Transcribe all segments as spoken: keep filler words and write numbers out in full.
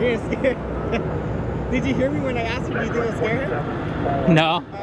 You were scared? Did you hear me when I asked you, do you think I was scared? No. Oh.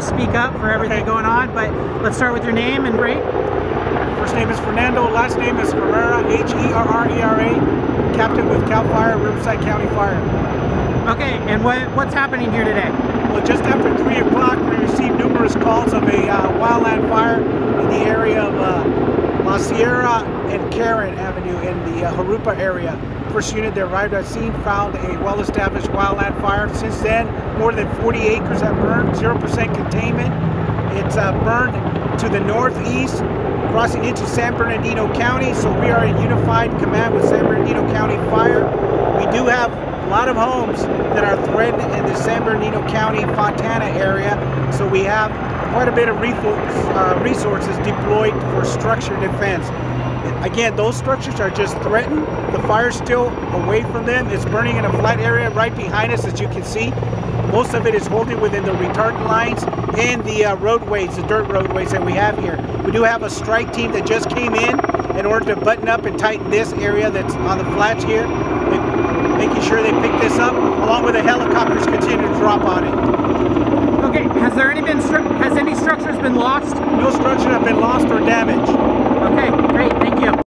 Speak up for everything okay. going on, but let's start with your name and rate. First name is Fernando, last name is Herrera, H E R R E R A, captain with Cal Fire, Riverside County Fire. Okay, and what, what's happening here today? Well, just after three o'clock, we received numerous calls of a uh, wildland fire in the area of uh, La Sierra and Carrot Avenue in the uh, Harupa area. First unit that arrived at scene found a well-established wildland fire. Since then, more than forty acres have burned, zero percent containment. It's uh, burned to the northeast, crossing into San Bernardino County, so we are in unified command with San Bernardino County Fire. We do have a lot of homes that are threatened in the San Bernardino County, Fontana area, so we have quite a bit of resources deployed for structure defense. Again, those structures are just threatened. The fire's still away from them. It's burning in a flat area right behind us, as you can see. Most of it is holding within the retardant lines and the uh, roadways, the dirt roadways that we have here. We do have a strike team that just came in in order to button up and tighten this area that's on the flats here, making sure they pick this up, along with the helicopters continue to drop on it. Okay, has there any been, has any structures been lost? No structures have been lost or damaged. Okay, great.